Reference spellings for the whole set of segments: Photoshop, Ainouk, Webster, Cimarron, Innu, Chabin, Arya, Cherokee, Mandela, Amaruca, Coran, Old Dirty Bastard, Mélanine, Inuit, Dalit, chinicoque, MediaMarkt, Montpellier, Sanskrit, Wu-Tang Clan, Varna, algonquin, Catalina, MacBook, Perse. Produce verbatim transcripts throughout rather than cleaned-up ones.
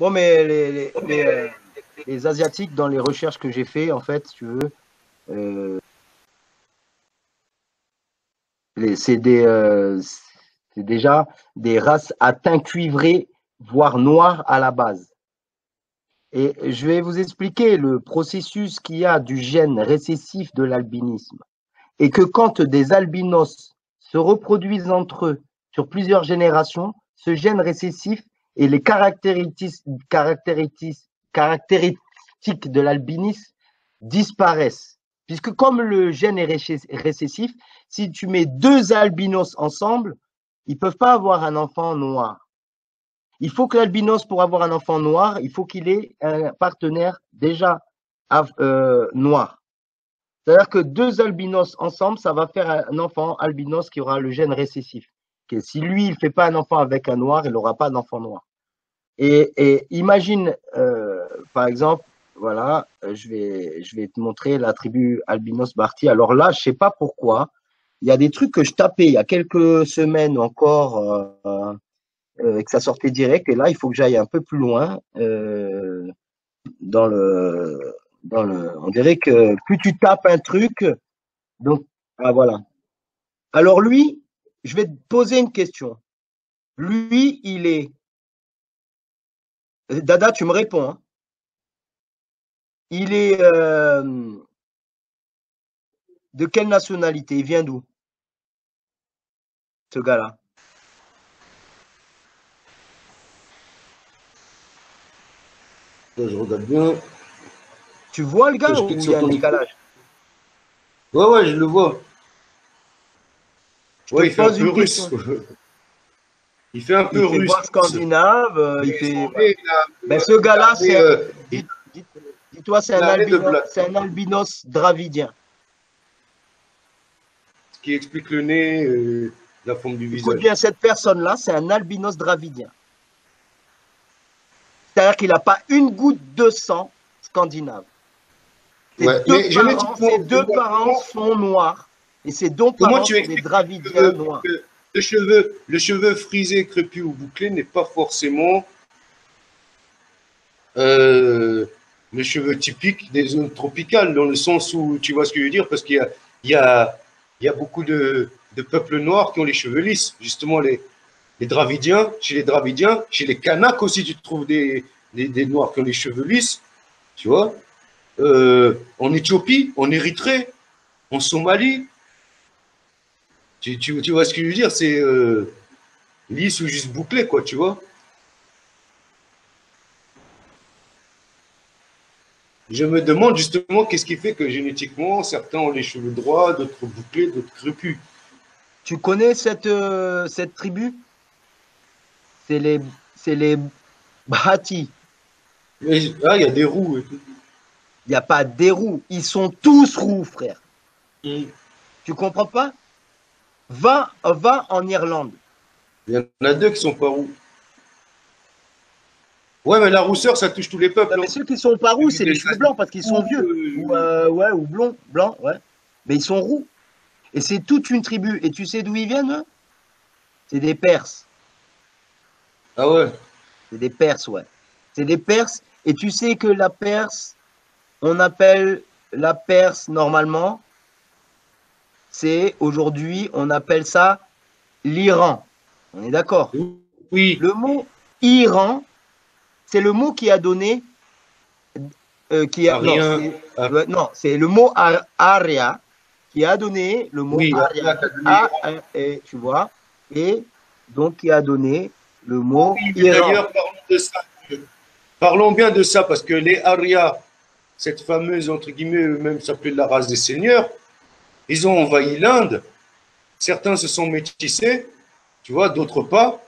Bon, mais les, les, les, euh, les Asiatiques, dans les recherches que j'ai fait, en fait, si tu veux, euh, c'est des, euh, déjà des races à teint cuivré, voire noir à la base. Et je vais vous expliquer le processus qu'il y a du gène récessif de l'albinisme. Et que quand des albinos se reproduisent entre eux sur plusieurs générations, ce gène récessif et les caractéristiques de l'albinisme disparaissent. Puisque comme le gène est récessif, si tu mets deux albinos ensemble, ils ne peuvent pas avoir un enfant noir. Il faut que l'albinos, pour avoir un enfant noir, il faut qu'il ait un partenaire déjà euh, noir. C'est-à-dire que deux albinos ensemble, ça va faire un enfant albinos qui aura le gène récessif. Okay. Si lui, il ne fait pas un enfant avec un noir, il n'aura pas d'enfant noir. Et, et imagine, euh, par exemple, voilà, je vais, je vais te montrer la tribu Albinos-Barty. Alors là, je ne sais pas pourquoi, il y a des trucs que je tapais il y a quelques semaines encore, euh, Euh, que ça sortait direct, et là il faut que j'aille un peu plus loin euh, dans, le, dans le on dirait que plus tu tapes un truc, donc ah voilà. Alors lui, je vais te poser une question, lui il est Dada, tu me réponds, hein. Il est euh... de quelle nationalité, il vient d'où ce gars là? Je regarde bien. Tu vois le gars ou il y a un décalage? Ouais, ouais, je le vois. Je ouais, il fait un peu russe. Il fait un peu russe. Il fait pas scandinave. Il fait... Mais ben, ce gars-là, c'est. Euh... Dis, dis, dis-toi, c'est un, albino... un albinos dravidien. Ce qui explique le nez, euh, la forme du visage. Écoute bien, cette personne-là, c'est un albinos dravidien. C'est-à-dire qu'il n'a pas une goutte de sang scandinave. Ses ouais, deux, mais parents, ses deux de parents sont noirs. Et ses deux parents sont des dravidiens noirs. Le cheveu, le cheveu frisé, crépus ou bouclé n'est pas forcément euh, le cheveu typique des zones tropicales, dans le sens où, tu vois ce que je veux dire, parce qu'il y, y, y a beaucoup de, de peuples noirs qui ont les cheveux lisses, justement les... Les Dravidiens, chez les Dravidiens, chez les Kanak aussi, tu trouves des, des, des Noirs qui ont les cheveux lisses, tu vois. Euh, en Éthiopie, en Érythrée, en Somalie. Tu, tu, tu vois ce que je veux dire? C'est euh, lisse ou juste bouclé, quoi, tu vois. Je me demande justement qu'est-ce qui fait que génétiquement, certains ont les cheveux droits, d'autres bouclés, d'autres crépus. Tu connais cette, euh, cette tribu? C'est les, les bhati. Mais là, il y a des roux. Il n'y a pas des roux. Ils sont tous roux, frère. Mm. Tu comprends pas? Va, va en Irlande. Il y en a deux qui sont pas roux. Ouais, mais la rousseur, ça touche tous les peuples. Non, mais ceux qui sont pas roux, c'est les cheveux blancs parce qu'ils sont vieux. Euh, ou, euh, ouais, ou blonds, blancs, ouais. Mais ils sont roux. Et c'est toute une tribu. Et tu sais d'où ils viennent, eux? C'est des Perses. Ah ouais. C'est des Perses, ouais. C'est des Perses. Et tu sais que la Perse, on appelle la Perse normalement, c'est aujourd'hui, on appelle ça l'Iran. On est d'accord? Oui. Le mot Iran, c'est le mot qui a donné, euh, qui a, Arya. Non, c'est le mot Arya qui a donné le mot oui, Arya. A, a, et, tu vois, et donc qui a donné le mot. Oui, d'ailleurs, parlons, parlons bien de ça, parce que les Aryas, cette fameuse, entre guillemets, eux-mêmes s'appelait la race des seigneurs, ils ont envahi l'Inde. Certains se sont métissés, tu vois, d'autres pas.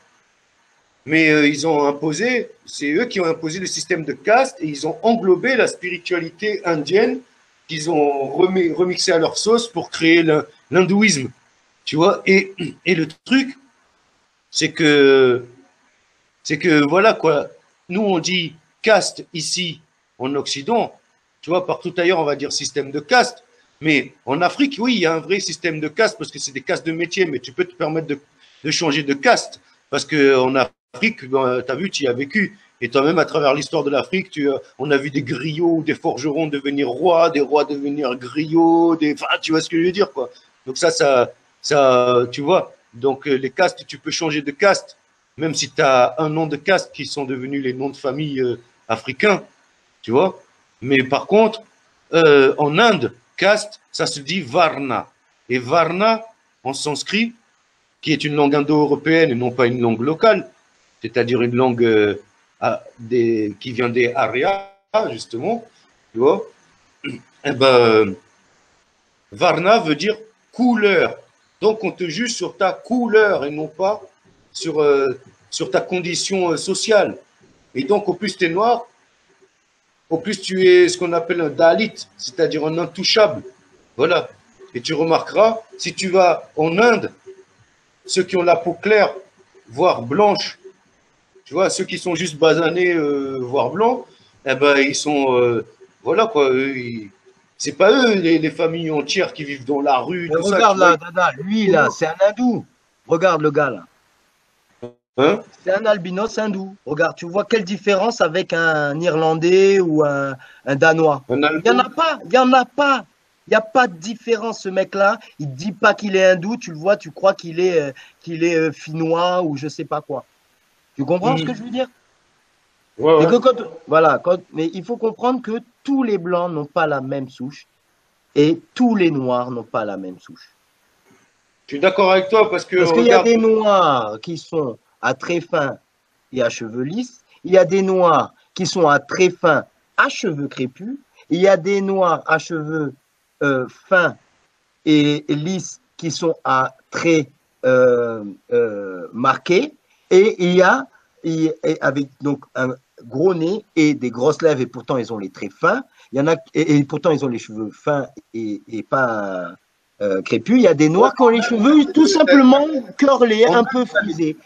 Mais euh, ils ont imposé, c'est eux qui ont imposé le système de caste, et ils ont englobé la spiritualité indienne qu'ils ont remé, remixé à leur sauce pour créer l'hindouisme. Tu vois, et, et le truc, c'est que... C'est que, voilà, quoi, nous, on dit caste ici, en Occident, tu vois, partout ailleurs, on va dire système de caste, mais en Afrique, oui, il y a un vrai système de caste, parce que c'est des castes de métier, mais tu peux te permettre de, de changer de caste, parce qu'en Afrique, ben, tu as vu, tu y as vécu, Et toi-même, à travers l'histoire de l'Afrique, tu, on a vu des griots, des forgerons devenir rois, des rois devenir griots, des, enfin, tu vois ce que je veux dire, quoi. Donc ça, ça, ça, tu vois. Donc les castes, tu peux changer de caste, même si tu as un nom de caste qui sont devenus les noms de famille euh, africains, tu vois. Mais par contre, euh, en Inde, caste, ça se dit Varna. Et Varna, en sanskrit, qui est une langue indo-européenne et non pas une langue locale, c'est-à-dire une langue euh, à des, qui vient des Arya, justement, tu vois, et ben, Varna veut dire couleur. Donc on te juge sur ta couleur et non pas sur, euh, sur ta condition euh, sociale. Et donc au plus tu es noir, au plus tu es ce qu'on appelle un Dalit, c'est-à-dire un intouchable. Voilà. Et tu remarqueras, si tu vas en Inde, ceux qui ont la peau claire, voire blanche, tu vois, ceux qui sont juste basanés, euh, voire blancs, eh ben, ils sont, euh, voilà quoi, c'est pas eux, les, les familles entières qui vivent dans la rue. Tout regarde ça, là, Dada, lui là, c'est un hindou, regarde le gars là. Hein? C'est un albinos hindou, regarde, tu vois quelle différence avec un Irlandais ou un, un Danois. Un il n'y en a pas, il n'y en a pas. Il n'y a pas de différence, ce mec-là. Il ne dit pas qu'il est hindou, tu le vois, tu crois qu'il est, euh, qu'il est euh, finnois ou je ne sais pas quoi. Tu comprends mmh. ce que je veux dire? Ouais, ouais. Et que quand, voilà, quand, mais il faut comprendre que tous les blancs n'ont pas la même souche et tous les noirs n'ont pas la même souche. Je suis d'accord avec toi parce que... Parce qu'il regarde... y a des noirs qui sont à très fins et à cheveux lisses. Il y a des noirs qui sont à très fins, à cheveux crépus. Il y a des noirs à cheveux... Euh, fins et, et lisses qui sont à traits euh, euh, marqués, et il y a il, et avec donc un gros nez et des grosses lèvres, et pourtant ils ont les traits fins. Il y en a et, et pourtant ils ont les cheveux fins et, et pas euh, crépus. Il y a des noirs qui ont les cheveux tout simplement curlés, un peu frisés.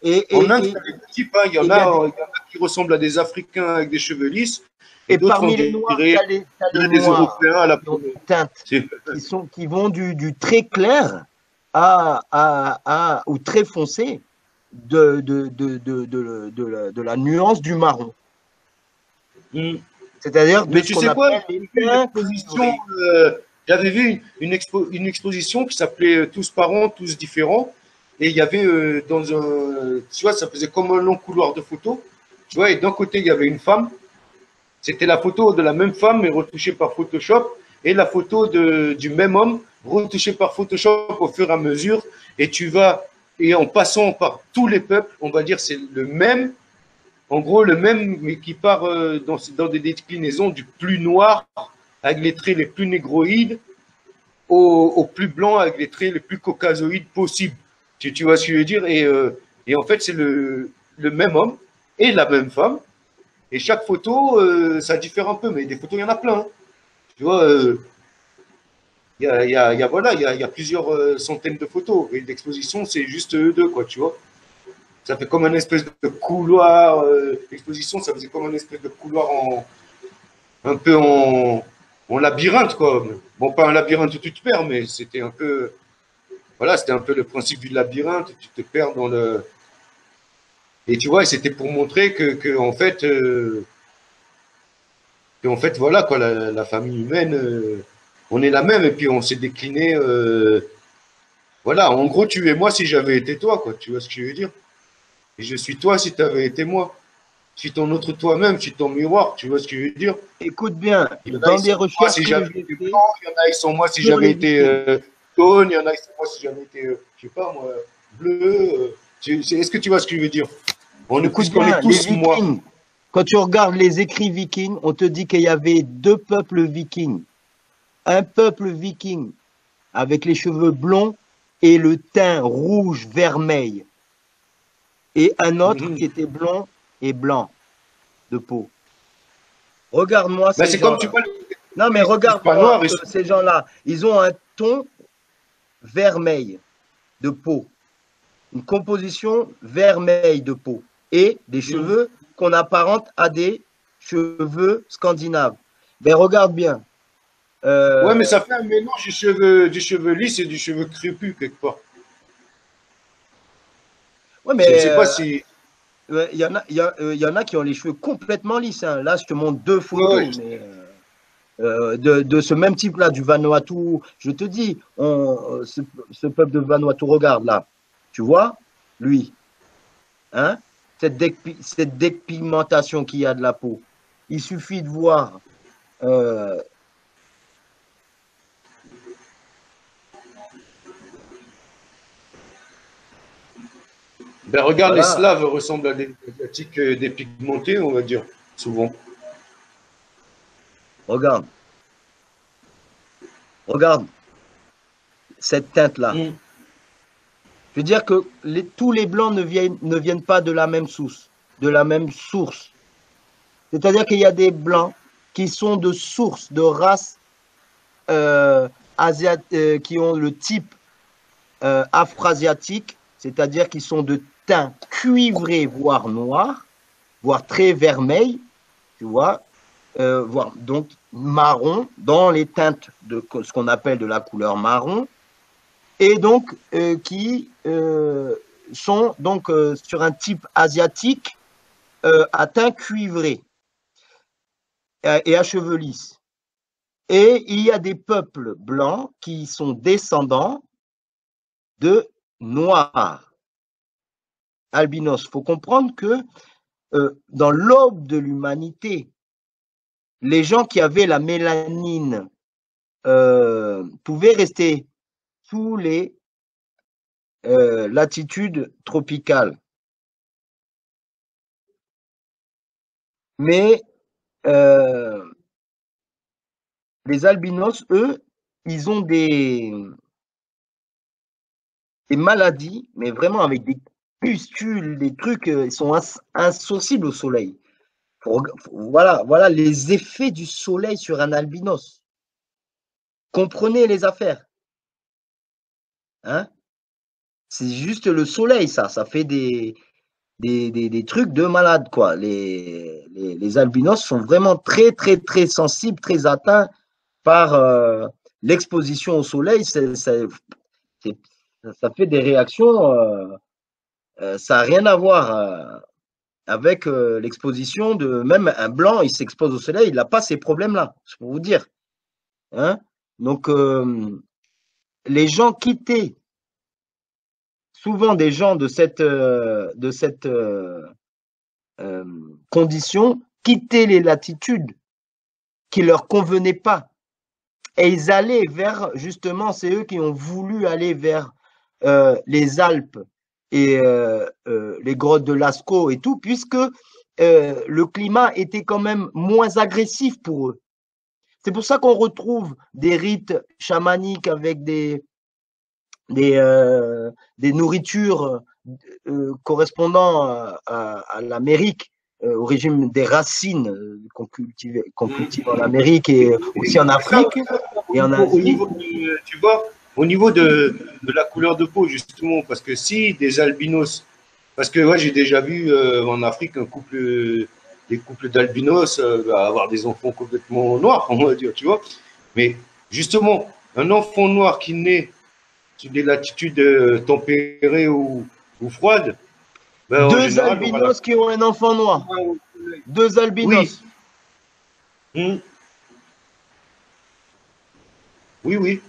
Et, et, en Inde, et, types, hein, il y en a, a des... qui ressemblent à des Africains avec des cheveux lisses. Et, et parmi les noirs, tu as les, t'as les, les noirs, Européens à la teinte, qui, sont, qui vont du, du très clair à, à, à, ou très foncé de, de, de, de, de, de, la, de la nuance du marron. Mm. C'est-à-dire de ce qu'on appelle les teintes. J'avais vu une, expo, une exposition qui s'appelait Tous parents, tous différents, et il y avait euh, dans un, tu vois, ça faisait comme un long couloir de photos, tu vois, et d'un côté il y avait une femme. C'était la photo de la même femme, mais retouchée par Photoshop, et la photo de, du même homme, retouchée par Photoshop au fur et à mesure. Et tu vas, et en passant par tous les peuples, on va dire c'est le même, en gros le même, mais qui part dans, dans des déclinaisons du plus noir, avec les traits les plus négroïdes, au, au plus blanc, avec les traits les plus caucasoïdes possibles. Tu, tu vois ce que je veux dire? Et, euh, et en fait, c'est le, le même homme et la même femme. Et chaque photo, euh, ça diffère un peu, mais des photos, il y en a plein. Hein. Tu vois, euh, y a, y a, y a, voilà, y a, y a plusieurs euh, centaines de photos. Et l'exposition, c'est juste eux deux, quoi, tu vois. Ça fait comme un espèce de couloir. Euh, l'exposition, ça faisait comme un espèce de couloir en, un peu en, en labyrinthe, quoi. Bon, pas un labyrinthe où tu te perds, mais c'était un peu... Voilà, c'était un peu le principe du labyrinthe. Tu te perds dans le... Et tu vois, c'était pour montrer que, que en fait, euh, que en fait, voilà quoi, la, la famille humaine, euh, on est la même et puis on s'est décliné, euh, voilà. En gros, tu es moi si j'avais été toi, quoi. Tu vois ce que je veux dire? Et je suis toi si tu avais été moi. Je suis ton autre toi-même, je suis ton miroir. Tu vois ce que je veux dire? Écoute bien. Dans des recherches, si j'avais été blanc, il y en a ils sont moi si j'avais été euh, jaune, il y en a ils sont moi si j'avais été, euh, je sais pas moi, bleu. Euh, Est-ce que tu vois ce que je veux dire? On écoute qu'on est tous moi. Quand tu regardes les écrits vikings, on te dit qu'il y avait deux peuples vikings. Un peuple viking avec les cheveux blonds et le teint rouge vermeil. Et un autre mmh. qui était blond et blanc de peau. Regarde-moi ces ben gens. C'est comme tu vois. Non mais regarde-moi ces gens-là. Ils ont un ton vermeil de peau. Une composition vermeille de peau et des cheveux qu'on apparente à des cheveux scandinaves. Mais regarde bien. Euh... Ouais, mais ça fait un mélange du cheveu, du cheveu lisse et du cheveu crépus, quelque part. Ouais, mais. Je sais pas si. Il euh, y, y, euh, y en a qui ont les cheveux complètement lisses. Hein. Là, je te montre deux photos oui, mais, euh, de, de ce même type-là, du Vanuatu. Je te dis, on, ce, ce peuple de Vanuatu, regarde là. Tu vois, lui, hein, cette, dépi, cette dépigmentation qu'il y a de la peau. Il suffit de voir. Euh, Ben regarde, voilà. Les Slaves ressemblent à des Asiatiques dépigmentés, on va dire, souvent. Regarde. Regarde. Cette teinte-là. Mm. Je veux dire que les, tous les Blancs ne viennent, ne viennent pas de la même source. De la même source. C'est-à-dire qu'il y a des Blancs qui sont de sources, de races euh, asiat, euh, qui ont le type euh, afro-asiatique, c'est-à-dire qu'ils sont de teint cuivré, voire noir, voire très vermeil, tu vois, euh, voire donc marron, dans les teintes de ce qu'on appelle de la couleur marron, et donc euh, qui euh, sont donc euh, sur un type asiatique euh, à teint cuivré et à cheveux lisses. Et il y a des peuples blancs qui sont descendants de noirs. Albinos, il faut comprendre que euh, dans l'aube de l'humanité, les gens qui avaient la mélanine euh, pouvaient rester sous les euh, latitudes tropicales. Mais Euh, les albinos, eux, ils ont des, des maladies, mais vraiment avec des pustules, des trucs, ils sont ins insensibles au soleil. Faut, faut, voilà, voilà les effets du soleil sur un albinos. Comprenez les affaires. Hein? C'est juste le soleil, ça, ça fait des... Des, des, des trucs de malade, quoi. Les, les, les albinos sont vraiment très, très, très sensibles, très atteints par euh, l'exposition au soleil. C'est, c'est, c'est, ça fait des réactions, euh, euh, ça n'a rien à voir euh, avec euh, l'exposition de... Même un blanc, il s'expose au soleil, il n'a pas ces problèmes-là, c'est pour vous dire. Hein? Donc, euh, les gens quittaient souvent des gens de cette, euh, de cette euh, euh, condition quittaient les latitudes qui ne leur convenaient pas. Et ils allaient vers, justement, c'est eux qui ont voulu aller vers euh, les Alpes et euh, euh, les grottes de Lascaux et tout, puisque euh, le climat était quand même moins agressif pour eux. C'est pour ça qu'on retrouve des rites chamaniques avec des... Des, euh, des nourritures euh, correspondant à, à, à l'Amérique, euh, au régime des racines euh, qu'on cultive, qu'on cultive en Amérique et aussi en Afrique. Et en Asie. Au niveau de, tu vois, au niveau de, de la couleur de peau, justement, parce que si des albinos, parce que ouais, j'ai déjà vu euh, en Afrique un couple, euh, des couples d'albinos euh, avoir des enfants complètement noirs, on va dire, tu vois. Mais justement, un enfant noir qui naît des latitudes euh, tempérées ou, ou froides. Ben, Deux général, albinos on la... qui ont un enfant noir. Deux albinos. Oui, mmh. oui. oui.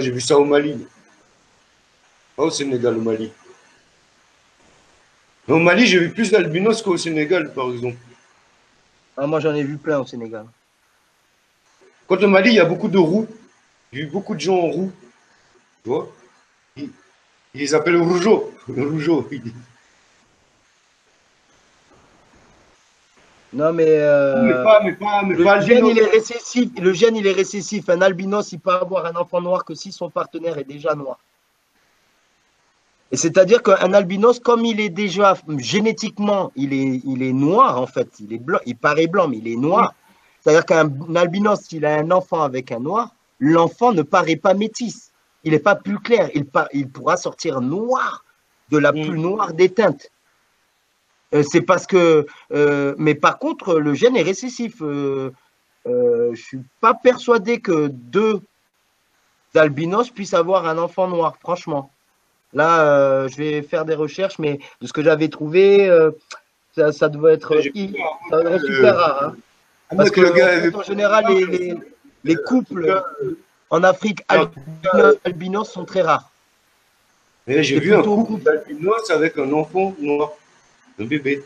J'ai vu ça au Mali. Pas au Sénégal, au Mali. Mais au Mali, j'ai vu plus d'albinos qu'au Sénégal, par exemple. Ah, moi, j'en ai vu plein au Sénégal. Quand on m'a dit, il y a beaucoup de roux. J'ai vu beaucoup de gens en roux. Tu vois, ils, ils les appellent rougeaux. Rougeaux. Non, mais... Euh, mais pas, mais pas, mais le, pas gène, il est récessif. le gène, il est récessif. Un albinos, il peut avoir un enfant noir que si son partenaire est déjà noir. Et c'est-à-dire qu'un albinos, comme il est déjà génétiquement, il est, il est noir, en fait. Il est blanc, il paraît blanc, mais il est noir. Oui. C'est-à-dire qu'un albinos, s'il a un enfant avec un noir, l'enfant ne paraît pas métisse. Il n'est pas plus clair. Il, il pourra sortir noir, de la plus noire des teintes. Euh, c'est parce que... Euh, mais par contre, le gène est récessif. Euh, euh, je ne suis pas persuadé que deux d'albinos puisse avoir un enfant noir, franchement. Là, euh, je vais faire des recherches, mais de ce que j'avais trouvé, euh, ça, ça devait être, ça devait être super rare. Hein. Parce que, le gars, en général, les, les, les couples en Afrique albinos, albinos sont très rares. J'ai vu un couple d'albinos avec un enfant noir, un bébé.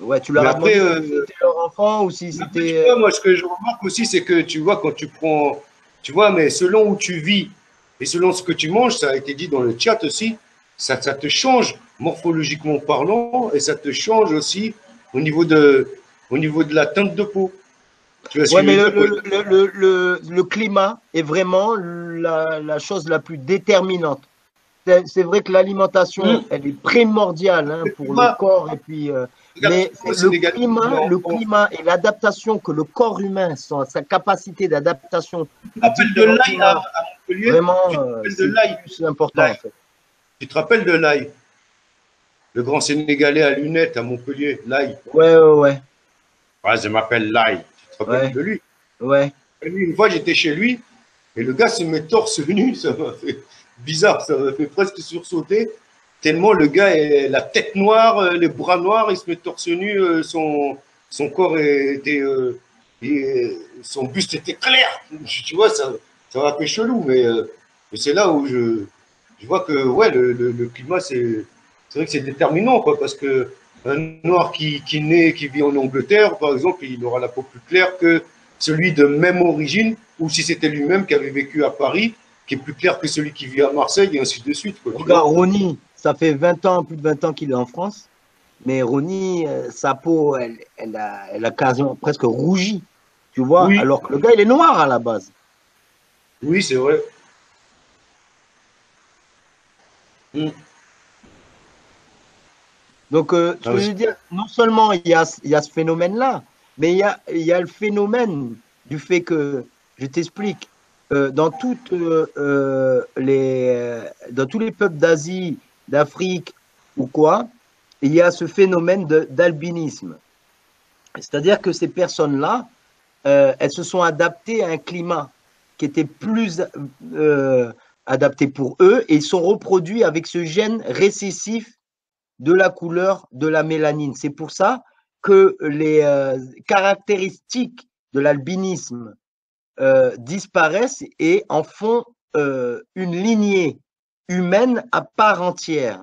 Ouais, tu leur as demandé euh, si c'était leur enfant ou si c'était… Moi, ce que je remarque aussi, c'est que tu vois, quand tu prends… Tu vois, mais selon où tu vis et selon ce que tu manges, ça a été dit dans le chat aussi, ça, ça te change morphologiquement parlant et ça te change aussi au niveau de, au niveau de la teinte de peau. Tu vois, ouais, mais le, le, le, le, le, le climat est vraiment la, la chose la plus déterminante. C'est vrai que l'alimentation, mmh. elle est primordiale hein, pour le corps. Et puis, euh, mais le, négatif, climat, le climat et l'adaptation que le corps humain, sa, sa capacité d'adaptation. Tu te rappelles de l'ail à Montpellier? Vraiment, c'est important. En fait. Tu te rappelles de l'ail? Le grand Sénégalais à lunettes à Montpellier, l'ail. Ouais, ouais, ouais. Ouais, je m'appelle l'ail. Tu te rappelles ouais. de lui? Ouais. Une fois, j'étais chez lui et le gars se met torse nu, ça m'a fait... Bizarre, ça me fait presque sursauter, tellement le gars est la tête noire, les bras noirs, il se met torse nu, son, son corps était, euh, et son buste était clair, tu vois, ça, ça m'a fait chelou, mais, euh, mais c'est là où je, je vois que ouais, le, le, le climat, c'est vrai que c'est déterminant, quoi, parce que un noir qui, qui naît, qui vit en Angleterre, par exemple, il aura la peau plus claire que celui de même origine, ou si c'était lui-même qui avait vécu à Paris, qui est plus clair que celui qui vit à Marseille, et ainsi de suite. Quoi. Regarde, Ronnie, ça fait vingt ans, plus de vingt ans qu'il est en France, mais Ronnie, euh, sa peau, elle, elle a, elle a quasiment, presque rougi, tu vois, oui. alors que le gars, il est noir à la base. Oui, c'est vrai. Mm. Donc, euh, ce ah, que oui. je veux dire, non seulement il y a, il y a ce phénomène-là, mais il y a, il y a le phénomène du fait que, je t'explique, Euh, dans, toutes, euh, euh, les, euh, dans tous les peuples d'Asie, d'Afrique ou quoi, il y a ce phénomène d'albinisme. C'est-à-dire que ces personnes-là, euh, elles se sont adaptées à un climat qui était plus euh, adapté pour eux et ils sont reproduits avec ce gène récessif de la couleur de la mélanine. C'est pour ça que les euh, caractéristiques de l'albinisme Euh, disparaissent et en font euh, une lignée humaine à part entière.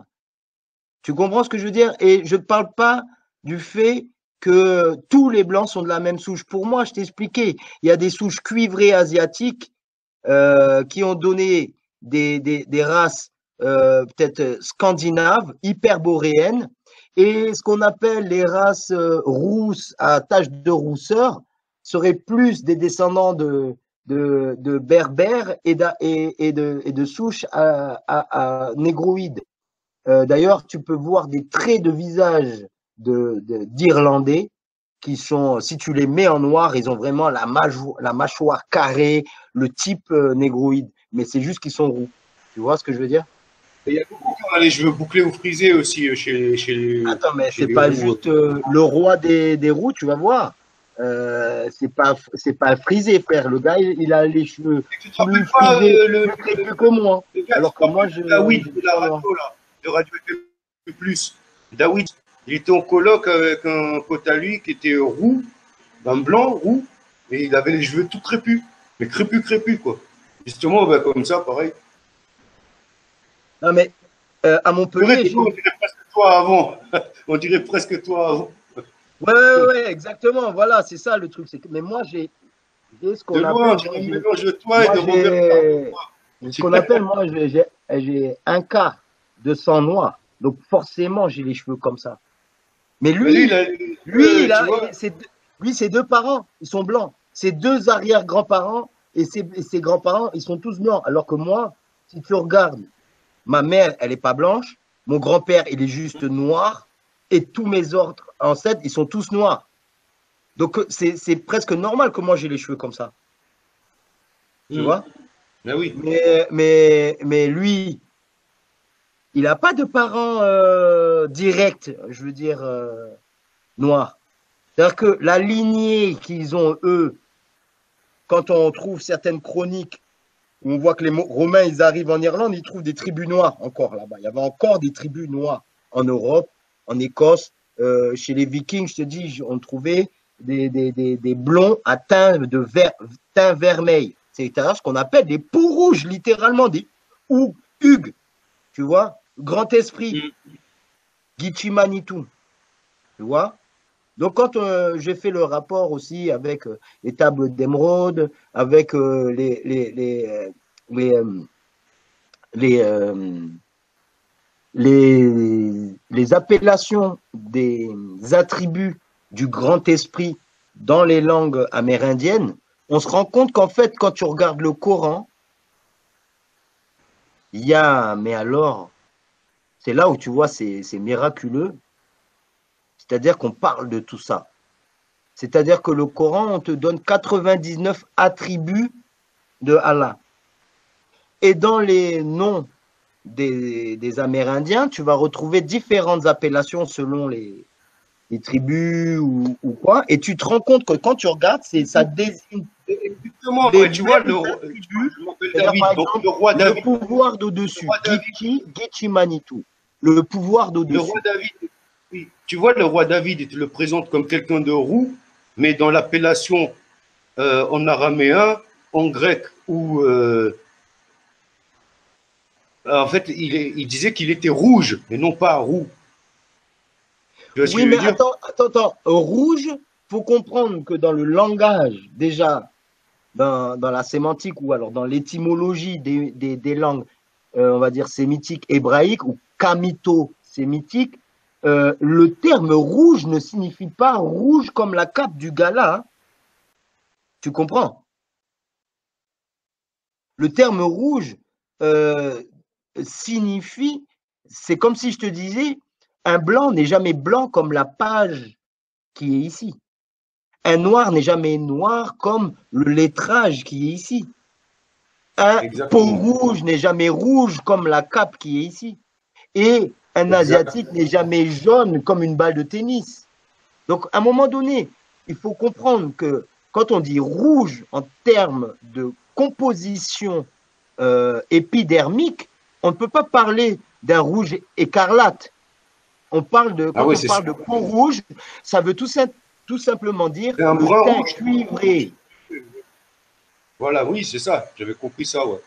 Tu comprends ce que je veux dire? Et je ne parle pas du fait que tous les blancs sont de la même souche. Pour moi, je t'expliquais, il y a des souches cuivrées asiatiques euh, qui ont donné des, des, des races euh, peut-être scandinaves, hyperboréennes, et ce qu'on appelle les races euh, rousses à taches de rousseur, seraient plus des descendants de, de, de berbères et, et, et, de, et de souches à, à, à négroïdes. Euh, D'ailleurs, tu peux voir des traits de visage d'Irlandais de, de, qui sont, si tu les mets en noir, ils ont vraiment la, majo, la mâchoire carrée, le type euh, négroïde. Mais c'est juste qu'ils sont roux. Tu vois ce que je veux dire? Il y a beaucoup qui ont les cheveux bouclés ou frisés aussi chez, chez les... Attends, mais c'est pas roux. Juste euh, le roi des, des roux, tu vas voir. Euh, c'est pas c'est pas frisé, frère. Le gars, il, il a les cheveux plus frisés pas, euh, le, plus le, que moi. Gars, alors que moi, je. David, je, de la radio, là, de Radio Plus. David, il était en coloc avec un pote à lui qui était roux, un blanc roux, et il avait les cheveux tout crépus, mais crépus, crépus, quoi. Justement, ben, comme ça, pareil. Non, mais euh, à Montpellier. On dirait presque toi avant. On dirait presque toi avant. Ouais, ouais, ouais, exactement. Voilà, c'est ça le truc. Mais moi, j'ai ce qu'on appelle. De toi et de Robert. Ce qu'on appelle, moi, j'ai un quart de sang noir. Donc, forcément, j'ai les cheveux comme ça. Mais lui, lui, lui, ses deux parents, ils sont blancs. Ses deux arrière-grands-parents et ses, ses grands-parents, ils sont tous blancs. Alors que moi, si tu regardes, ma mère, elle n'est pas blanche. Mon grand-père, il est juste noir. Et tous mes autres ancêtres, ils sont tous noirs. Donc, c'est presque normal que moi, j'ai les cheveux comme ça. Tu mmh. vois ben oui. mais, mais, mais lui, il n'a pas de parents euh, directs, je veux dire, euh, noirs. C'est-à-dire que la lignée qu'ils ont, eux, quand on trouve certaines chroniques où on voit que les Romains, ils arrivent en Irlande, ils trouvent des tribus noires encore là-bas. Il y avait encore des tribus noires en Europe, en Écosse. Euh, chez les Vikings, je te dis, on trouvait des, des, des, des blonds à teint de ver, teint vermeil. C'est-à-dire ce qu'on appelle des peaux rouges, littéralement, des ou Hugues, tu vois, grand esprit, Gichimanitou, tu vois. Donc quand euh, j'ai fait le rapport aussi avec euh, les tables d'émeraude, avec euh, les les les les, euh, les, euh, les les appellations des attributs du grand esprit dans les langues amérindiennes, on se rend compte qu'en fait quand tu regardes le Coran, il y a, mais alors, c'est là où tu vois c'est miraculeux. C'est-à-dire qu'on parle de tout ça. C'est-à-dire que le Coran, on te donne quatre-vingt-dix-neuf attributs de Allah. Et dans les noms des, des Amérindiens, tu vas retrouver différentes appellations selon les, les tribus ou, ou quoi. Et tu te rends compte que quand tu regardes, ça désigne. Exactement, des, tu vois, le, attributs, je David, par exemple, le roi David. Le pouvoir d'au-dessus. Gichimanitou. Le pouvoir d'au-dessus. Le roi David. Tu vois, le roi David, il te le présente comme quelqu'un de roux, mais dans l'appellation euh, en araméen, en grec, ou euh, en fait, il, il disait qu'il était rouge, mais non pas roux. Oui, mais attends, attends, attends. Rouge, faut comprendre que dans le langage, déjà, dans, dans la sémantique, ou alors dans l'étymologie des, des, des langues, euh, on va dire sémitiques, hébraïques, ou kamito-sémitiques, Euh, le terme rouge ne signifie pas rouge comme la cape du gala. Hein. Tu comprends? Le terme rouge euh, signifie, c'est comme si je te disais, un blanc n'est jamais blanc comme la page qui est ici. Un noir n'est jamais noir comme le lettrage qui est ici. Un Exactement. Peau rouge n'est jamais rouge comme la cape qui est ici. Et un Asiatique n'est jamais jaune comme une balle de tennis. Donc, à un moment donné, il faut comprendre que quand on dit rouge en termes de composition euh, épidermique, on ne peut pas parler d'un rouge écarlate. On parle de, quand ah oui, on parle de peau rouge, ça veut tout, tout simplement dire un brun rouge cuivré. Voilà, oui, c'est ça. J'avais compris ça, ouais.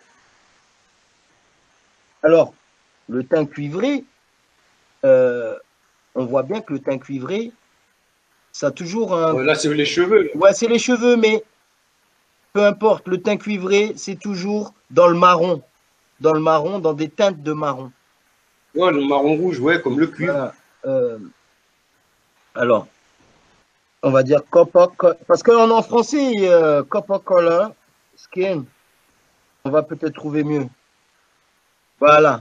Alors, le teint cuivré, Euh, on voit bien que le teint cuivré, ça a toujours un... Ouais, là, c'est les cheveux. Ouais, c'est les cheveux, mais peu importe, le teint cuivré, c'est toujours dans le marron, dans le marron, dans des teintes de marron. Ouais, le marron rouge, ouais, comme le cuivre. Voilà. Euh, alors, on va dire copoc, parce qu'en en français, euh, copocola, skin, on va peut-être trouver mieux. Voilà.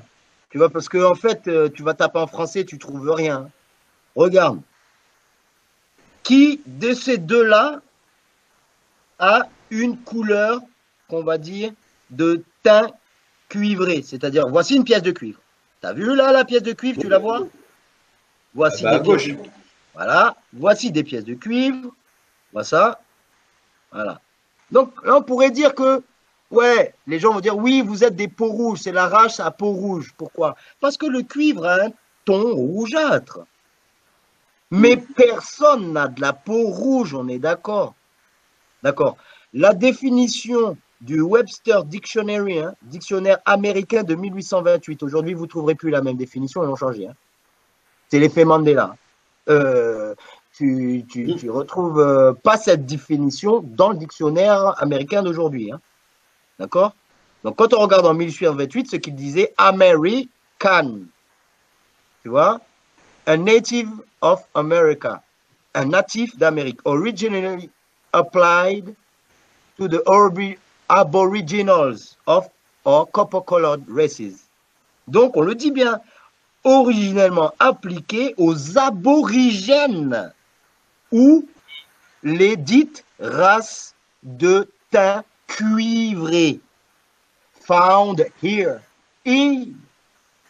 Tu vois, parce que en fait, tu vas taper en français, tu trouves rien. Regarde. Qui de ces deux-là a une couleur, qu'on va dire, de teint cuivré? C'est-à-dire, voici une pièce de cuivre. Tu as vu là la pièce de cuivre, tu la vois? Voici ah bah, des pièces de cuivre. Voilà. Voici des pièces de cuivre. Voilà ça. Voilà. Donc là, on pourrait dire que. Ouais, les gens vont dire, oui, vous êtes des peaux rouges, c'est la race à peau rouge. Pourquoi? Parce que le cuivre a un ton rougeâtre. Mais personne n'a de la peau rouge, on est d'accord. D'accord. La définition du Webster Dictionary, hein, dictionnaire américain de mille huit cent vingt-huit, aujourd'hui, vous ne trouverez plus la même définition, ils l'ont changé. Hein. C'est l'effet Mandela. Euh, tu ne retrouves euh, pas cette définition dans le dictionnaire américain d'aujourd'hui. Hein. D'accord? Donc, quand on regarde en mille huit cent vingt-huit, ce qu'il disait, American. Tu vois? A native of America. Un natif d'Amérique. Originally applied to the aboriginals of or copper-colored races. Donc, on le dit bien, originellement appliqué aux aborigènes ou les dites races de teint cuivré, found here in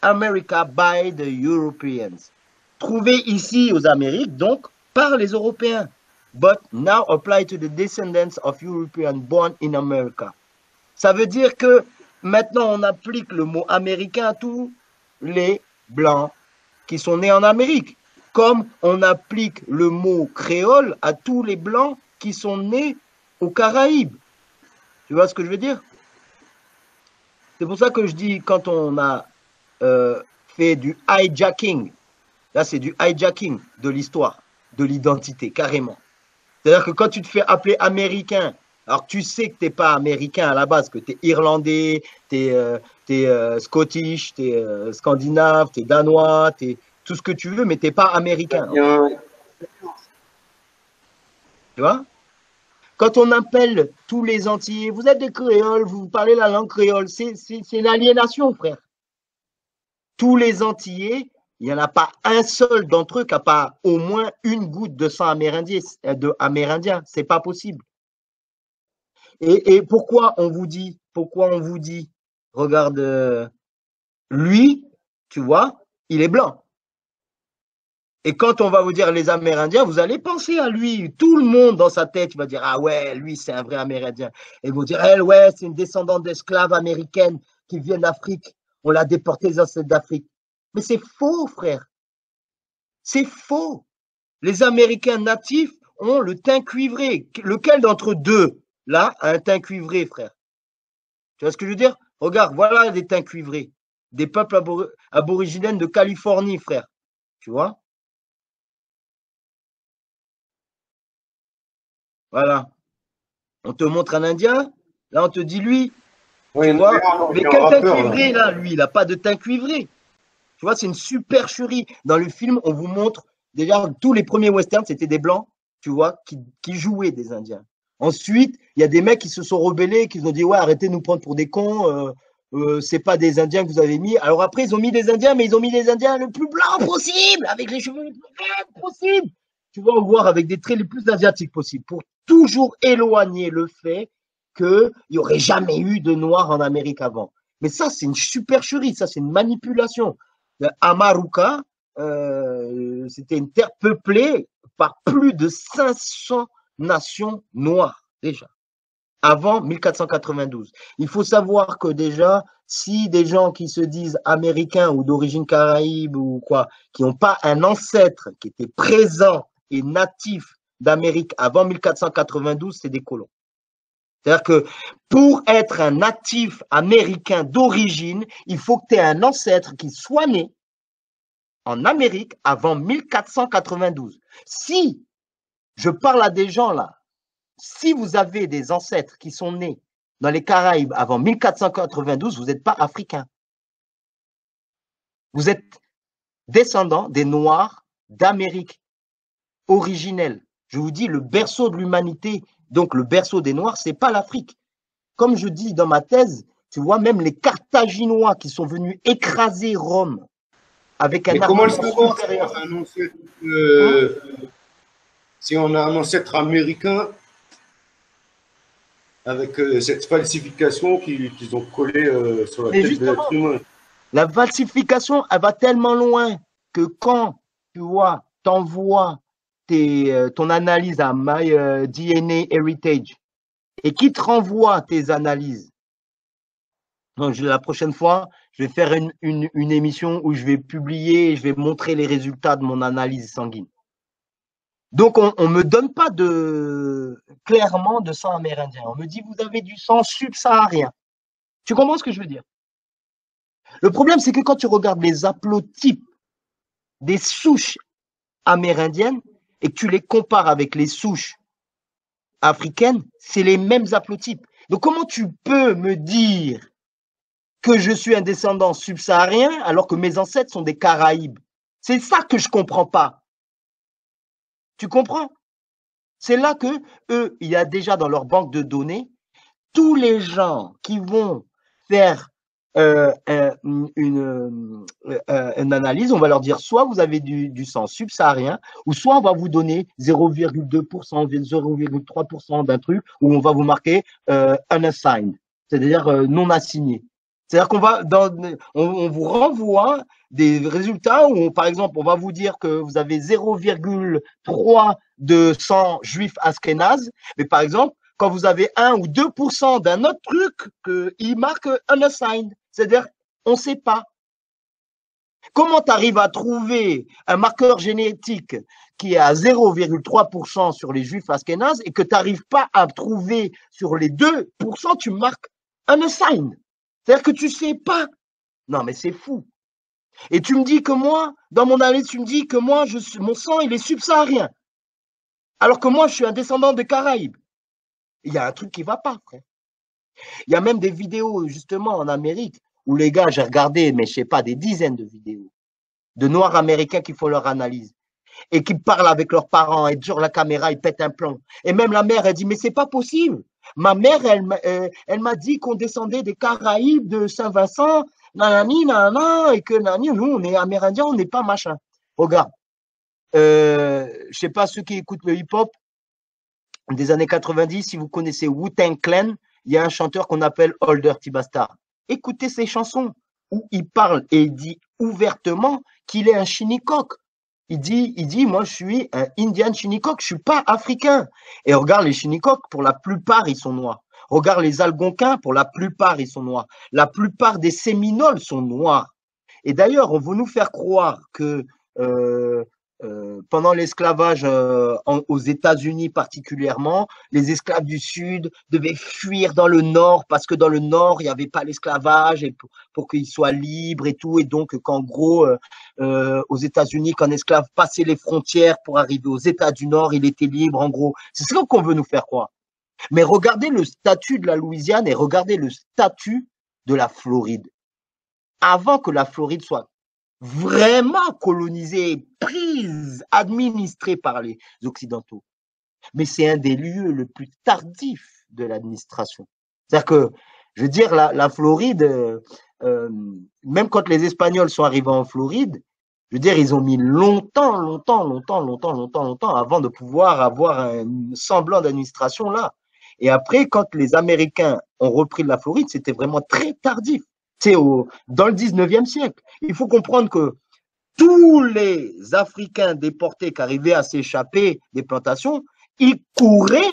America by the Europeans, trouvé ici aux Amériques, donc par les Européens, but now apply to the descendants of Europeans born in America. Ça veut dire que maintenant on applique le mot américain à tous les blancs qui sont nés en Amérique, comme on applique le mot créole à tous les blancs qui sont nés aux Caraïbes. Tu vois ce que je veux dire? C'est pour ça que je dis quand on a euh, fait du hijacking, là c'est du hijacking de l'histoire, de l'identité, carrément. C'est-à-dire que quand tu te fais appeler américain, alors tu sais que tu n'es pas américain à la base, que tu es irlandais, tu es, euh, t'es, euh, scottish, tu es euh, scandinave, tu es danois, tu es tout ce que tu veux, mais tu n'es pas américain. Hein. Tu vois? Quand on appelle tous les Antillais, vous êtes des créoles, vous parlez la langue créole, c'est l'aliénation, frère. Tous les Antillais, il n'y en a pas un seul d'entre eux qui n'a pas au moins une goutte de sang amérindien. De amérindien. C'est pas possible. Et, et pourquoi on vous dit, pourquoi on vous dit, regarde, euh, lui, tu vois, il est blanc. Et quand on va vous dire les Amérindiens, vous allez penser à lui. Tout le monde dans sa tête va dire « Ah ouais, lui, c'est un vrai Amérindien. » Et vous dire « Elle, ouais, c'est une descendante d'esclaves américaines qui viennent d'Afrique. On l'a déportée les ancêtres d'Afrique. » Mais c'est faux, frère. C'est faux. Les Américains natifs ont le teint cuivré. Lequel d'entre deux, là, a un teint cuivré, frère? Tu vois ce que je veux dire? Regarde, voilà des teints cuivrés. Des peuples abor aborigines de Californie, frère. Tu vois? Voilà. On te montre un Indien, là on te dit lui. Oui, tu vois, mais, alors, mais quel teint cuivré là, lui, il n'a pas de teint cuivré. Tu vois, c'est une supercherie. Dans le film, on vous montre, déjà, tous les premiers westerns, c'était des blancs, tu vois, qui, qui jouaient des Indiens. Ensuite, il y a des mecs qui se sont rebellés, qui ont dit, ouais, arrêtez de nous prendre pour des cons, euh, euh, c'est pas des Indiens que vous avez mis. Alors après, ils ont mis des Indiens, mais ils ont mis les Indiens le plus blanc possible, avec les cheveux les plus blancs possible. Tu vas voir avec des traits les plus asiatiques possibles pour toujours éloigner le fait qu'il n'y aurait jamais eu de noirs en Amérique avant. Mais ça, c'est une supercherie, ça, c'est une manipulation. Amaruca, euh, c'était une terre peuplée par plus de cinq cents nations noires, déjà, avant mille quatre cent quatre-vingt-douze. Il faut savoir que déjà, si des gens qui se disent américains ou d'origine caraïbe ou quoi, qui n'ont pas un ancêtre qui était présent et natif d'Amérique avant mille quatre cent quatre-vingt-douze, c'est des colons. C'est-à-dire que pour être un natif américain d'origine, il faut que tu aies un ancêtre qui soit né en Amérique avant mille quatre cent quatre-vingt-douze. Si, je parle à des gens là, si vous avez des ancêtres qui sont nés dans les Caraïbes avant mille quatre cent quatre-vingt-douze, vous n'êtes pas africain. Vous êtes descendant des Noirs d'Amérique originelle. Je vous dis, le berceau de l'humanité, donc le berceau des Noirs, ce n'est pas l'Afrique. Comme je dis dans ma thèse, tu vois, même les Carthaginois qui sont venus écraser Rome avec un... Mais comment est-ce qu'on a un ancêtre, euh, hein? Si on a un ancêtre américain, avec euh, cette falsification qu'ils qu'ils ont collée euh, sur la Mais tête de l'être humain. La falsification, elle va tellement loin que quand, tu vois, t'envoies ton analyse à My euh, D N A Heritage et qui te renvoie tes analyses. Donc, je, la prochaine fois, je vais faire une, une, une émission où je vais publier et je vais montrer les résultats de mon analyse sanguine. Donc, on ne me donne pas de, clairement de sang amérindien. On me dit, vous avez du sang subsaharien. Tu comprends ce que je veux dire? Le problème, c'est que quand tu regardes les haplotypes des souches amérindiennes et que tu les compares avec les souches africaines, c'est les mêmes haplotypes. Donc, comment tu peux me dire que je suis un descendant subsaharien alors que mes ancêtres sont des Caraïbes? C'est ça que je ne comprends pas. Tu comprends? C'est là que eux, il y a déjà dans leur banque de données, tous les gens qui vont faire euh, euh, une, euh, euh, une analyse, on va leur dire soit vous avez du, du sang subsaharien, ou soit on va vous donner zéro virgule deux pour cent, zéro virgule trois pour cent d'un truc, où on va vous marquer euh, unassigned, c'est-à-dire euh, non assigné. C'est-à-dire qu'on va dans, on, on vous renvoie des résultats où, on, par exemple, on va vous dire que vous avez zéro virgule trois de cent juifs ashkénazes, mais par exemple, quand vous avez un ou deux pour cent d'un autre truc, que, il marque unassigned. C'est-à-dire, on ne sait pas. Comment tu arrives à trouver un marqueur génétique qui est à zéro virgule trois pour cent sur les juifs ashkénazes et que tu n'arrives pas à trouver sur les deux pour cent, tu marques unassigned. C'est-à-dire que tu ne sais pas. Non, mais c'est fou. Et tu me dis que moi, dans mon analyse, tu me dis que moi, je suis, mon sang, il est subsaharien. Alors que moi, je suis un descendant des Caraïbes. Il y a un truc qui ne va pas, frère. Il y a même des vidéos, justement, en Amérique, où les gars, j'ai regardé, mais je ne sais pas, des dizaines de vidéos de Noirs américains qui font leur analyse et qui parlent avec leurs parents et durent la caméra, ils pètent un plomb. Et même la mère, elle dit, mais c'est pas possible. Ma mère, elle, elle, elle m'a dit qu'on descendait des Caraïbes, de Saint-Vincent, nanani, nanana, et que nanani, nous, on est amérindiens, on n'est pas machin. Regarde, euh, je ne sais pas ceux qui écoutent le hip-hop des années quatre-vingt-dix, si vous connaissez Wu-Tang Clan, il y a un chanteur qu'on appelle Old Dirty Bastard. Écoutez ses chansons où il parle et il dit ouvertement qu'il est un chinicoque. Il dit, il dit, moi je suis un Indian chinicoque, je suis pas africain. Et regarde les chinicoques, pour la plupart ils sont noirs. Regarde les algonquins, pour la plupart ils sont noirs. La plupart des Séminoles sont noirs. Et d'ailleurs, on veut nous faire croire que euh, euh, pendant l'esclavage euh, aux États-Unis particulièrement, les esclaves du Sud devaient fuir dans le Nord parce que dans le Nord il n'y avait pas l'esclavage et pour, pour qu'ils soient libres et tout. Et donc qu'en gros euh, Euh, aux États-Unis, qu'un esclave passait les frontières pour arriver aux États du Nord, il était libre, en gros. C'est ce qu'on veut nous faire croire. Mais regardez le statut de la Louisiane et regardez le statut de la Floride. Avant que la Floride soit vraiment colonisée, prise, administrée par les Occidentaux. Mais c'est un des lieux le plus tardif de l'administration. C'est-à-dire que, je veux dire, la, la Floride, euh, euh, même quand les Espagnols sont arrivés en Floride, je veux dire, ils ont mis longtemps, longtemps, longtemps, longtemps, longtemps, longtemps avant de pouvoir avoir un semblant d'administration là. Et après, quand les Américains ont repris la Floride, c'était vraiment très tardif. C'est au, dans le dix-neuvième siècle. Il faut comprendre que tous les Africains déportés qui arrivaient à s'échapper des plantations, ils couraient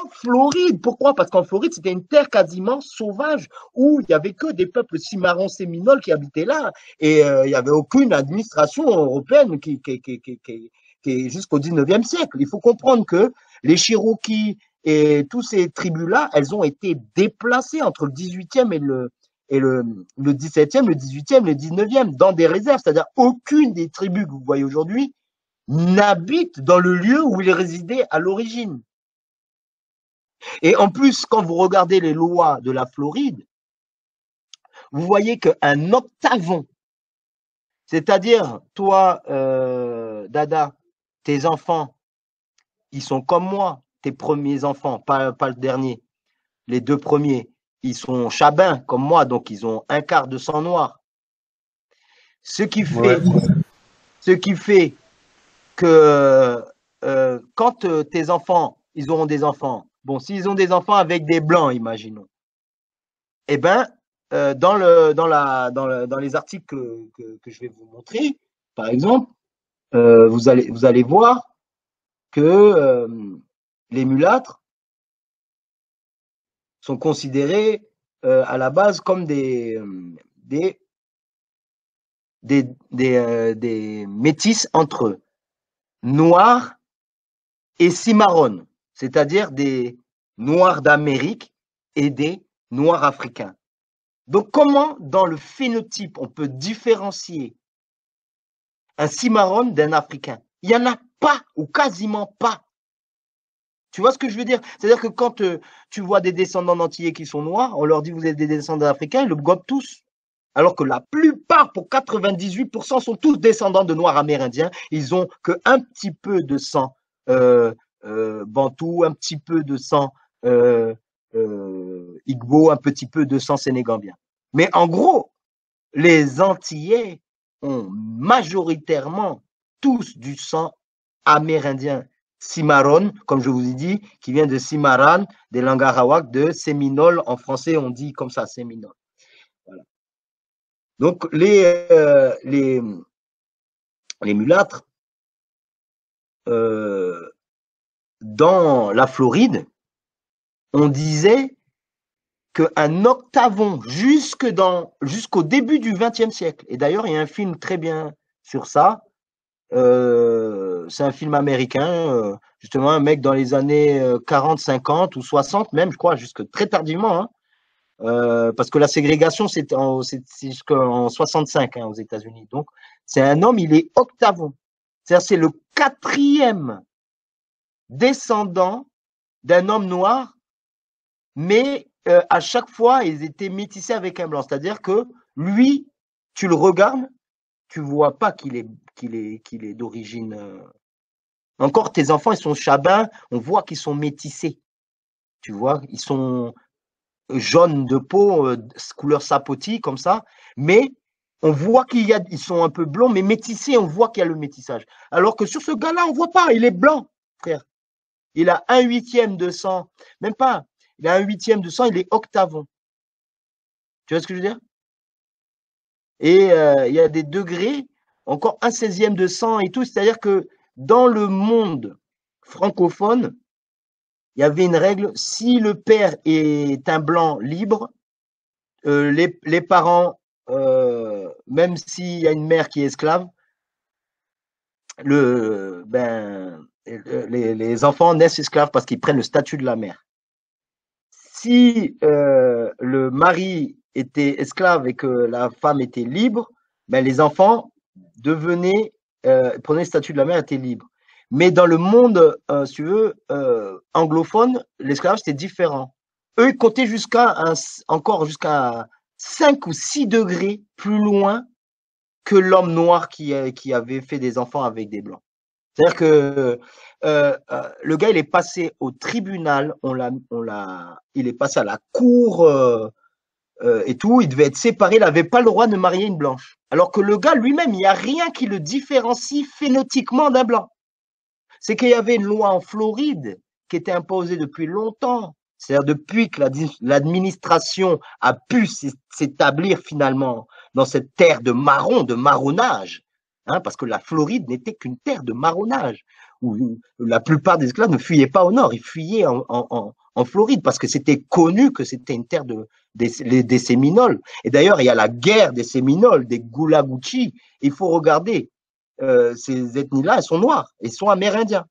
en Floride. Pourquoi? Parce qu'en Floride, c'était une terre quasiment sauvage où il n'y avait que des peuples Cimarron Séminoles qui habitaient là et euh, il n'y avait aucune administration européenne qui, qui, qui, qui, qui, qui jusqu'au dix-neuvième siècle. Il faut comprendre que les Cherokees et toutes ces tribus-là, elles ont été déplacées entre le dix-huitième et le, et le, le dix-septième, le dix-huitième, le dix-neuvième dans des réserves. C'est-à-dire aucune des tribus que vous voyez aujourd'hui n'habite dans le lieu où ils résidaient à l'origine. Et en plus, quand vous regardez les lois de la Floride, vous voyez qu'un octavon, c'est-à-dire toi, euh, Dada, tes enfants, ils sont comme moi, tes premiers enfants, pas, pas le dernier, les deux premiers, ils sont chabins comme moi, donc ils ont un quart de sang noir. Ce qui fait, ouais. ce qui fait que euh, quand tes enfants, ils auront des enfants, bon, s'ils ont des enfants avec des blancs, imaginons, eh bien, euh, dans, le, dans, la, dans, le, dans les articles que, que, que je vais vous montrer, par exemple, euh, vous, allez, vous allez voir que euh, les mulâtres sont considérés euh, à la base comme des, des, des, des, euh, des métis entre eux, noirs et cimarrones. C'est-à-dire des Noirs d'Amérique et des Noirs africains. Donc comment, dans le phénotype, on peut différencier un Cimarron d'un Africain? Il n'y en a pas, ou quasiment pas. Tu vois ce que je veux dire? C'est-à-dire que quand euh, tu vois des descendants d'Antillais qui sont Noirs, on leur dit vous êtes des descendants d'Africains, ils le gobent tous. Alors que la plupart, pour quatre-vingt-dix-huit pour cent, sont tous descendants de Noirs amérindiens. Ils n'ont qu'un petit peu de sang euh, Euh, bantou, un petit peu de sang euh, euh, igbo, un petit peu de sang sénégambien. Mais en gros, les Antillais ont majoritairement tous du sang amérindien. Cimarron, comme je vous ai dit, qui vient de Cimarron, des langues arawak, de Séminole. En français, on dit comme ça, Séminole. Voilà. Donc les, euh, les, les mulâtres, euh, dans la Floride, on disait qu'un octavon jusque dans, jusqu'au début du vingtième siècle, et d'ailleurs il y a un film très bien sur ça, euh, c'est un film américain, euh, justement un mec dans les années quarante, cinquante ou soixante même, je crois, jusque très tardivement, hein, euh, parce que la ségrégation c'est jusqu'en soixante-cinq, hein, aux États-Unis. Donc c'est un homme, il est octavon, c'est-à-dire c'est le quatrième descendant d'un homme noir, mais euh, à chaque fois, ils étaient métissés avec un blanc. C'est-à-dire que lui, tu le regardes, tu vois pas qu'il est, qu'il est, qu'il est d'origine. Euh... Encore, tes enfants, ils sont chabins, on voit qu'ils sont métissés. Tu vois, ils sont jaunes de peau, euh, couleur sapoti, comme ça, mais on voit qu'il y a, ils sont un peu blonds, mais métissés, on voit qu'il y a le métissage. Alors que sur ce gars-là, on voit pas, il est blanc, frère. Il a un huitième de sang, même pas, il a un huitième de sang, il est octavon. Tu vois ce que je veux dire? Et euh, il y a des degrés, encore un seizième de sang et tout, c'est-à-dire que dans le monde francophone, il y avait une règle, si le père est un blanc libre, euh, les, les parents, euh, même s'il y a une mère qui est esclave, le... ben Les, les enfants naissent esclaves parce qu'ils prennent le statut de la mère. Si euh, le mari était esclave et que la femme était libre, ben les enfants devenaient, euh, prenaient le statut de la mère, étaient libres. Mais dans le monde, euh, si tu veux, euh, anglophone, l'esclavage c'était différent. Eux ils comptaient jusqu'à encore jusqu'à cinq ou six degrés plus loin que l'homme noir qui, qui avait fait des enfants avec des blancs. C'est-à-dire que euh, euh, le gars, il est passé au tribunal, on l'a, on l'a, il est passé à la cour euh, euh, et tout, il devait être séparé, il n'avait pas le droit de marier une blanche. Alors que le gars lui-même, il n'y a rien qui le différencie phénotypiquement d'un blanc. C'est qu'il y avait une loi en Floride qui était imposée depuis longtemps, c'est-à-dire depuis que l'administration a pu s'établir finalement dans cette terre de marron, de marronnage. Hein, parce que la Floride n'était qu'une terre de marronnage, où la plupart des esclaves ne fuyaient pas au nord, ils fuyaient en, en, en Floride, parce que c'était connu que c'était une terre de, des, des Séminoles. Et d'ailleurs, il y a la guerre des Séminoles, des Gullah-Geechee. Il faut regarder, euh, ces ethnies-là, elles sont noires, elles sont amérindiens.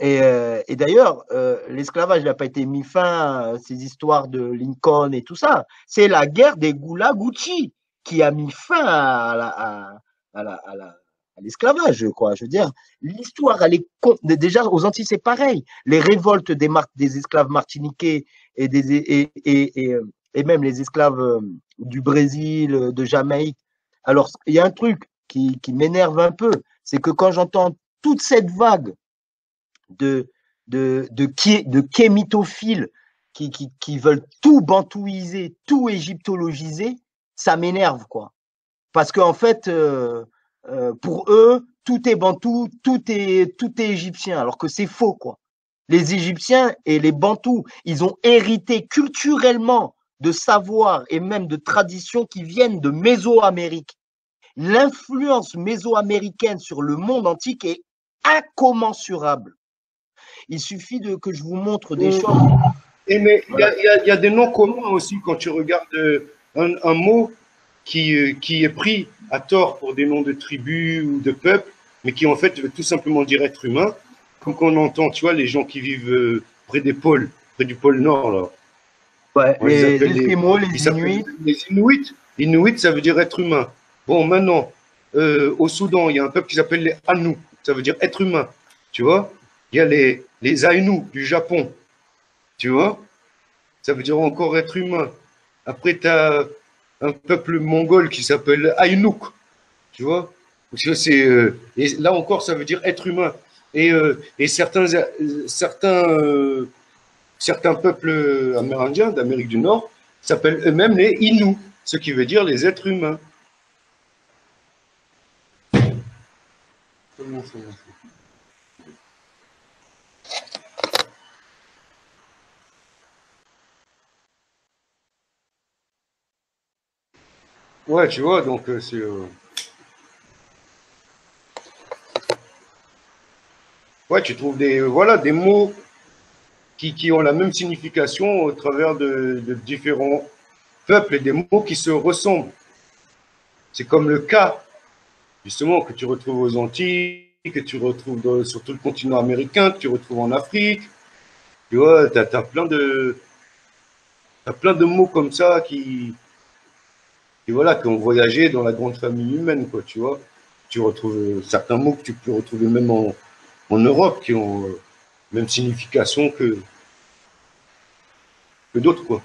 Et, euh, et d'ailleurs, euh, l'esclavage n'a pas été mis fin, ces histoires de Lincoln et tout ça. C'est la guerre des Gullah-Geechee qui a mis fin à la... À, à l'esclavage, quoi. Je veux dire, l'histoire, elle est déjà aux Antilles, c'est pareil. Les révoltes des, des esclaves martiniquais et, des, et, et, et, et même les esclaves du Brésil, de Jamaïque. Alors, il y a un truc qui, qui m'énerve un peu, c'est que quand j'entends toute cette vague de, de, de, de kémitophiles qui, qui, qui veulent tout bantouiser, tout égyptologiser, ça m'énerve, quoi. Parce qu'en fait, euh, euh, pour eux, tout est bantou, tout est, tout est égyptien, alors que c'est faux, quoi. Les Égyptiens et les bantous, ils ont hérité culturellement de savoirs et même de traditions qui viennent de Mésoamérique. L'influence mésoaméricaine sur le monde antique est incommensurable. Il suffit de, que je vous montre des choses. Et mais il voilà. y, y, y a des noms communs aussi quand tu regardes un, un mot. Qui, qui est pris à tort pour des noms de tribus ou de peuples, mais qui en fait veut tout simplement dire être humain, comme on entend, tu vois, les gens qui vivent près des pôles, près du pôle Nord, là. Ouais, on les Esquimaux, les, les Inuits. Les Inuits, Inuit, ça veut dire être humain. Bon, maintenant, euh, au Soudan, il y a un peuple qui s'appelle les Anou, ça veut dire être humain, tu vois. Il y a les, les Aïnou du Japon, tu vois, ça veut dire encore être humain. Après, tu as un peuple mongol qui s'appelle Ainouk, tu vois. C'est, euh, et là encore, ça veut dire être humain. Et, euh, et certains, euh, certains, euh, certains peuples amérindiens d'Amérique du Nord s'appellent eux-mêmes les Innu, ce qui veut dire les êtres humains. Ouais, tu vois, donc euh, c'est... Euh... Ouais, tu trouves des, euh, voilà, des mots qui, qui ont la même signification au travers de, de différents peuples et des mots qui se ressemblent. C'est comme le cas, justement, que tu retrouves aux Antilles, que tu retrouves dans, sur tout le continent américain, que tu retrouves en Afrique. Tu vois, tu as, t'as plein de... T'as plein de mots comme ça qui, qui, voilà, qui ont voyagé dans la grande famille humaine, quoi, tu vois. Tu retrouves certains mots que tu peux retrouver même en, en Europe, qui ont la même signification que, que d'autres, quoi.